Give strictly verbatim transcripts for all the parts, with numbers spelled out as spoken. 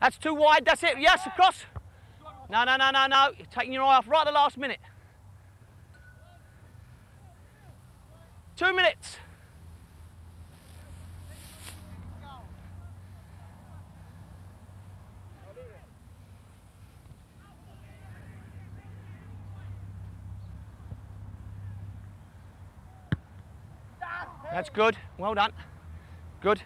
That's too wide, that's it. Yes, across. No, no, no, no, no. You're taking your eye off right at the last minute. Two minutes. That's good. Well done. Good.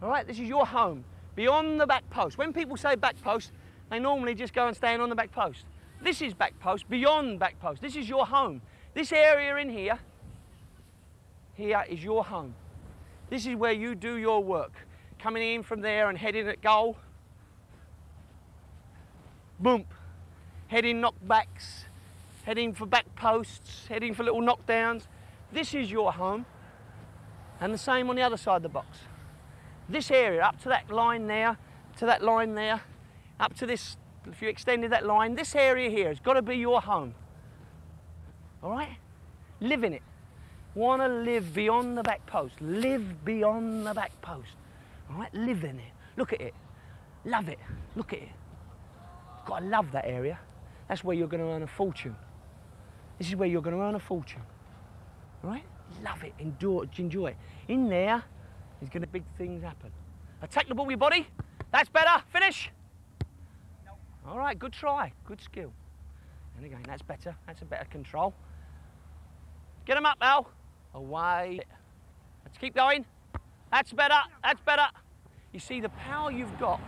All right, this is your home. Beyond the back post. When people say back post, they normally just go and stand on the back post. This is back post, beyond back post. This is your home. This area in here, here is your home. This is where you do your work. Coming in from there and heading at goal. Boom. Heading knockbacks. Heading for back posts, heading for little knockdowns. This is your home, and the same on the other side of the box. This area, up to that line there, to that line there, up to this, if you extended that line, this area here has got to be your home. All right? Live in it. Want to live beyond the back post. Live beyond the back post. All right? Live in it. Look at it. Love it. Look at it. You've got to love that area. That's where you're going to earn a fortune. This is where you're going to earn a fortune, right? Love it, enjoy, enjoy it. In there, there's going to big things happen. Attack the ball with your body. That's better. Finish. Nope. All right, good try, good skill. And again, that's better. That's a better control. Get them up, Al. Away. Let's keep going. That's better. That's better. You see the power you've got.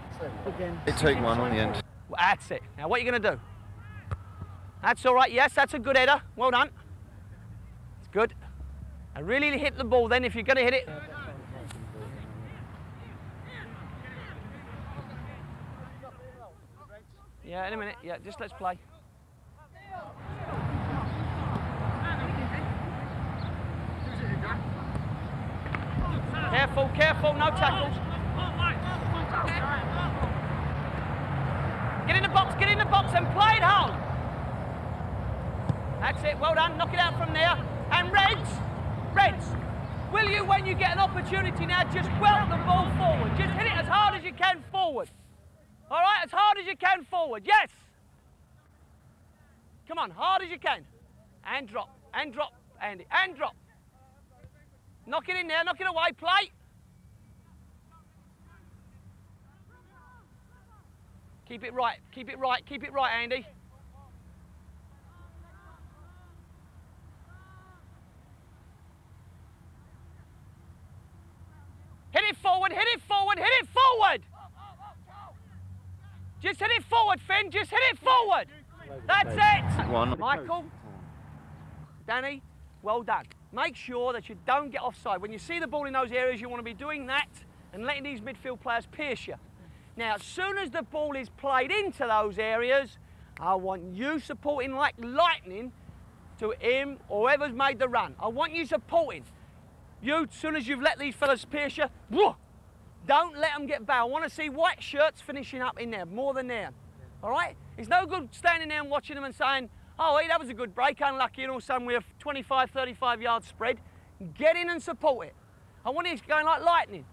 Again. They take one on the end. Well, that's it. Now, what are you going to do? That's all right, yes, that's a good header. Well done. It's good. And really hit the ball then if you're going to hit it. Yeah, in a minute. Yeah, just let's play. Careful, careful, no tackles. Get in the box, get in the box and play it home. That's it, well done, knock it out from there. And Reds, Reds, will you, when you get an opportunity now, just welt the ball forward. Just hit it as hard as you can forward. All right, as hard as you can forward, yes. Come on, hard as you can. And drop, and drop, Andy, and drop. Knock it in there, knock it away, play. Keep it right, keep it right, keep it right, Andy. Hit it forward, hit it forward, hit it forward! Just hit it forward, Finn, just hit it forward! That's it! One. Michael, Danny, well done. Make sure that you don't get offside. When you see the ball in those areas, you want to be doing that and letting these midfield players pierce you. Now, as soon as the ball is played into those areas, I want you supporting like lightning to him or whoever's made the run. I want you supporting. You, as soon as you've let these fellas pierce you, whoa, don't let them get back. I want to see white shirts finishing up in there, more than there. All right? It's no good standing there and watching them and saying, oh, hey, that was a good break, unlucky, and all of a sudden we have twenty-five, thirty-five yard spread. Get in and support it. I want it going like lightning.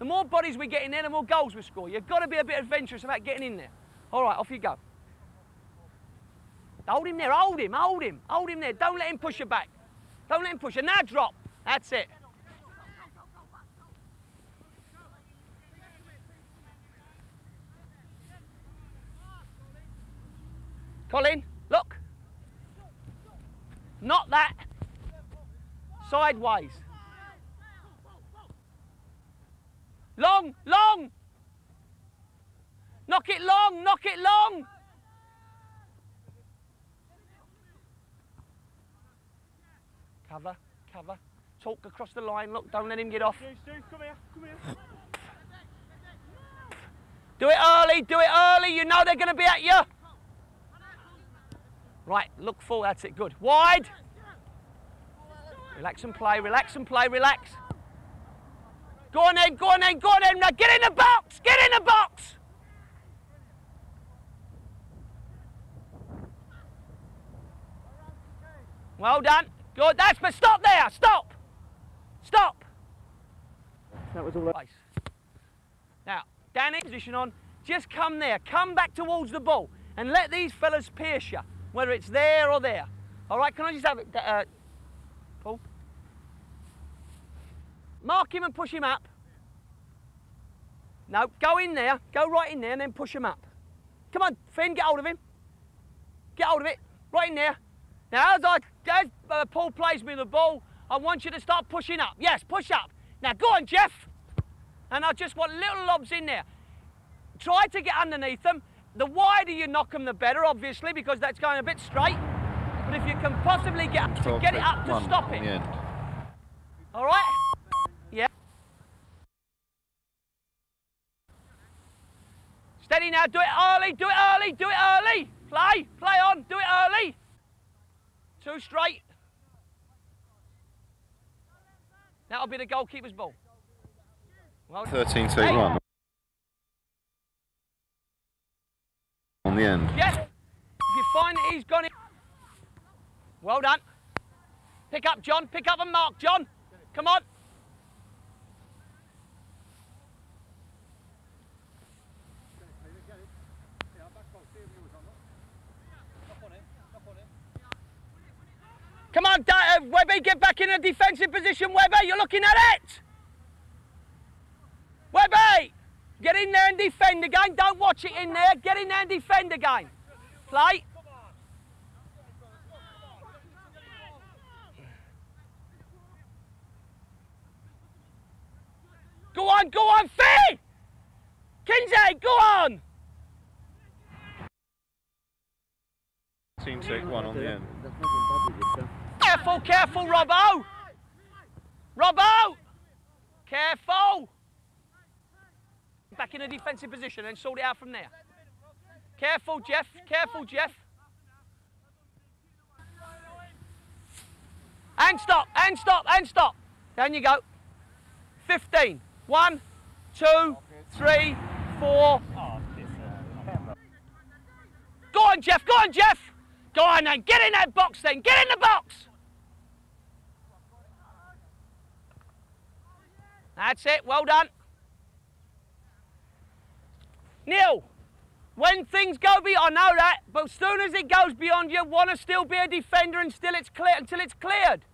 The more bodies we get in there, the more goals we score. You've got to be a bit adventurous about getting in there. All right, off you go. Hold him there, hold him, hold him, hold him there. Don't let him push you back. Don't let him push you. Now drop. That's it. Colin, look. Not that. Sideways. Long, long. Knock it long, knock it long. Cover, cover. Talk across the line, look, don't let him get off. Come here, come here. Do it early, do it early, you know they're going to be at you. Right, look forward, that's it, good. Wide. Relax and play, relax and play, relax. Go on then, go on then, go on then. Now get in the box, get in the box. Well done, good, that's, but stop there, stop. Stop! That was all the race. Now, down in position on, just come there, come back towards the ball and let these fellas pierce you, whether it's there or there. All right, can I just have it, uh, Paul? Mark him and push him up. No, go in there, go right in there and then push him up. Come on, Finn, get hold of him. Get hold of it, right in there. Now, as, I, as uh, Paul plays me the ball, I want you to start pushing up. Yes, push up. Now, go on, Jeff. And I just want little lobs in there. Try to get underneath them. The wider you knock them, the better, obviously, because that's going a bit straight. But if you can possibly get to get it up to stop it. All right? Yeah. Steady now. Do it early. Do it early. Do it early. Play. Play on. Do it early. Two straight. That'll be the goalkeeper's ball. Well, thirteen to one. On the end. Yes. If you find that he's gone in. Well done. Pick up, John. Pick up and mark, John. Come on. Come on, Webby, get back in a defensive position, Webby. You're looking at it. Webby, get in there and defend again. Don't watch it in there. Get in there and defend again. Play. Go on, go on, Fee! Kinsey, go on! Team take one on the end. Careful, careful, Robbo! Robbo! Careful! Back in a defensive position and sort it out from there. Careful, Jeff. Careful, Jeff. And stop, and stop, and stop. Down you go. fifteen. One, two, three, four. Go on, Jeff. Go on, Jeff. Go on then. Get in that box then. Get in the box. That's it. Well done. Neil, when things go beyond, I know that, but as soon as it goes beyond, you want to still be a defender and still it's clear, until it's cleared.